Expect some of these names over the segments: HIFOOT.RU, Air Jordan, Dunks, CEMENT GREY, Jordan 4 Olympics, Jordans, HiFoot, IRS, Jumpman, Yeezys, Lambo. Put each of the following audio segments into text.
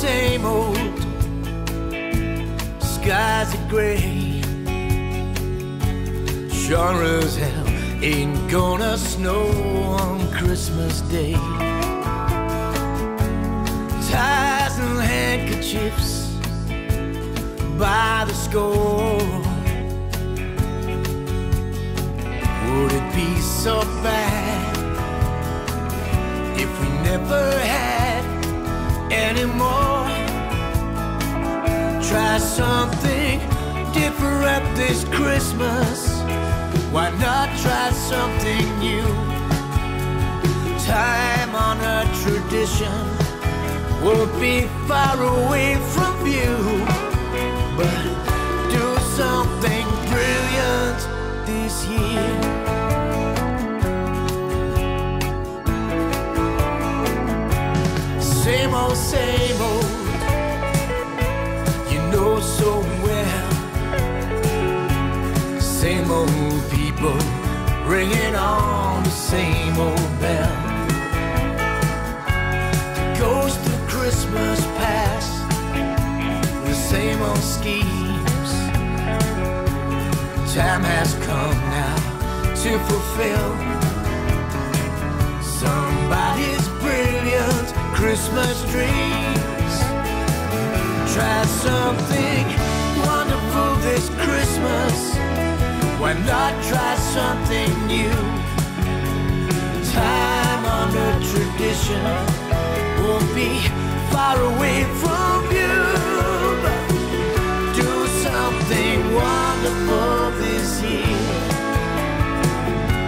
same old. Skies are gray, sure as hell ain't gonna snow on Christmas Day. Ties and handkerchiefs by the score. Would it be so bad if we never had any more? Try something different this Christmas. Why not try something new? Time-honored tradition won't be far away from you. But do something brilliant this year. Same old, same old, you know so well. Same old people ringing on the same old bell. The ghost of Christmas past, the same old schemes. Time has come now to fulfill somebody's brilliant Christmas dreams. Try something wonderful this Christmas. Why not try something new? Time-honored tradition won't be far away from you. Do something wonderful this year.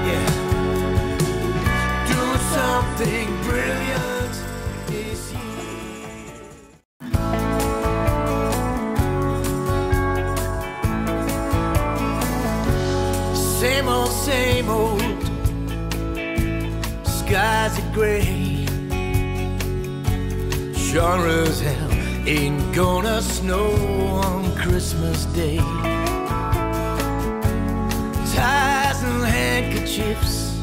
Yeah. Do something brilliant. Same old, same old, skies are gray, sure as hell ain't gonna snow on Christmas Day. Ties and handkerchiefs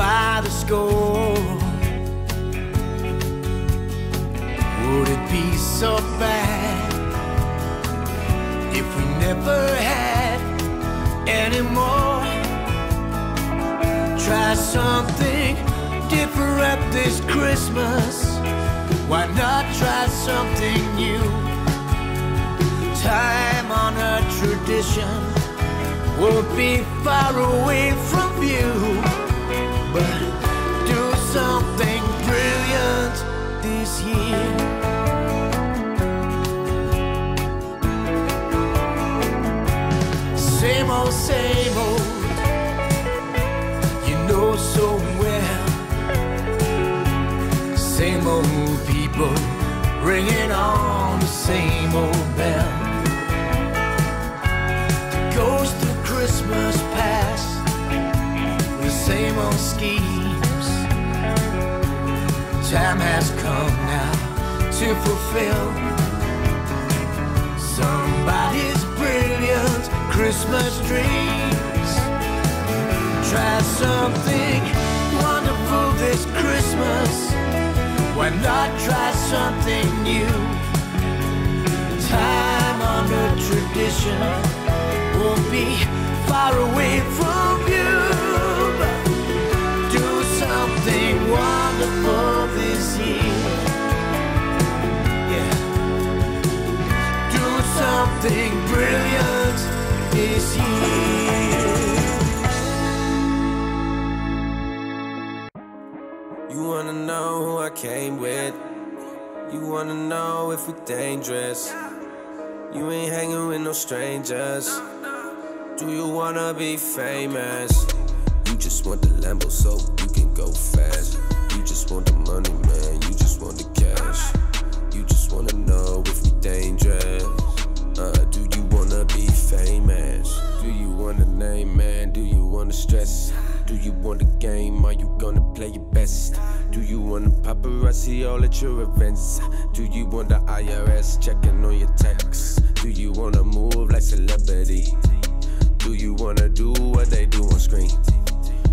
by the score. Would it be so bad if we never had anymore? Try something different this Christmas. Why not try something new? Time-honored tradition won't be far away from you. But do something brilliant this year. Same old, same old, you know so well. Same old people ringing on the same old bell. The ghost of Christmas past, the same old schemes. Time has come now to fulfill somebody's brilliant Christmas dreams. Try something wonderful this Christmas. Why not try something new? Time-honored tradition won't be far away from you. Do something wonderful this year. Yeah. Do something brilliant this year. You wanna know who I came with. You wanna know if we're dangerous. You ain't hanging with no strangers. Do you wanna be famous? You just want the Lambo so you can go fast. You just want the money, man, you just want the cash. You just wanna know if we're dangerous. Do you wanna be famous? Do you want a name, man? Do you wanna stress? Do you want a game? Are you gonna play your best? Do you want a paparazzi all at your events? Do you want the IRS checking on your texts? Do you wanna move like celebrity? Do you wanna do what they do on screen?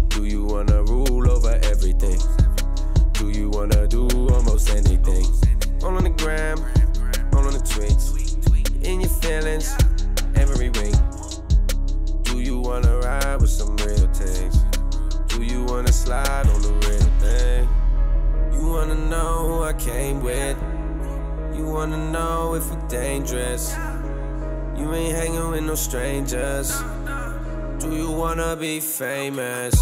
Do you wanna rule over everything? Do you wanna do almost anything? All on the takes. Do you wanna slide on the red thing? You wanna know who I came with. You wanna know if we're dangerous. You ain't hanging with no strangers. Do you wanna be famous?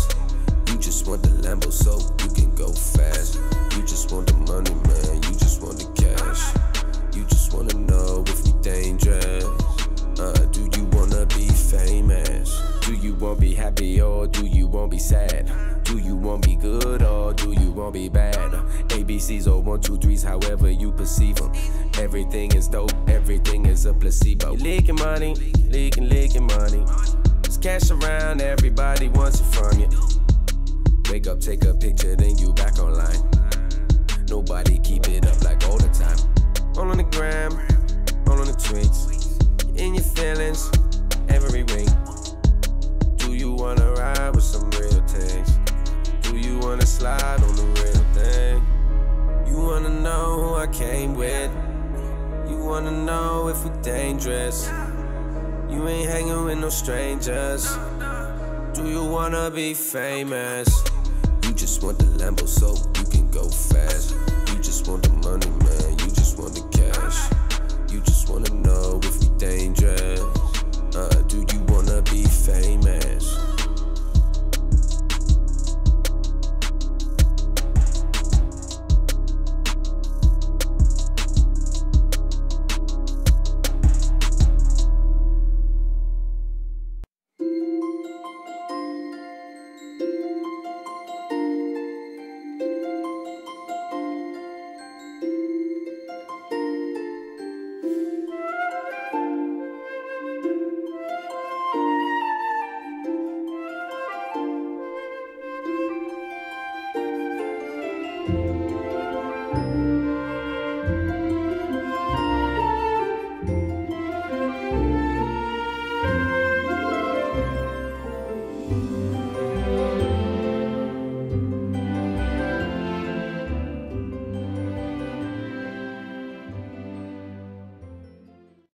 You just want the Lambo so you can go fast. You just want the money, man, you just want the cash. You just wanna know if we dangerous. Do you wanna be famous? Do you wanna be happy or do you wanna be sad? Do you wanna be good or do you wanna be bad? ABCs or 1, 2, 3s, however you perceive them. Everything is dope, everything is a placebo. You're leaking money, leaking money. There's cash around, everybody wants it from you. Wake up, take a picture, then you back online. Nobody keep it up like all the time. All on the gram, all on the tweets. You're in your feelings, every week. Do you wanna ride with some real things? Do you wanna slide on the real thing? You wanna know who I came with. You wanna know if we're dangerous. You ain't hanging with no strangers. Do you wanna be famous? You just want the Lambo so you can go fast. You just want the money, man, you just want the cash. You just wanna know if we dangerous. Do you wanna be famous?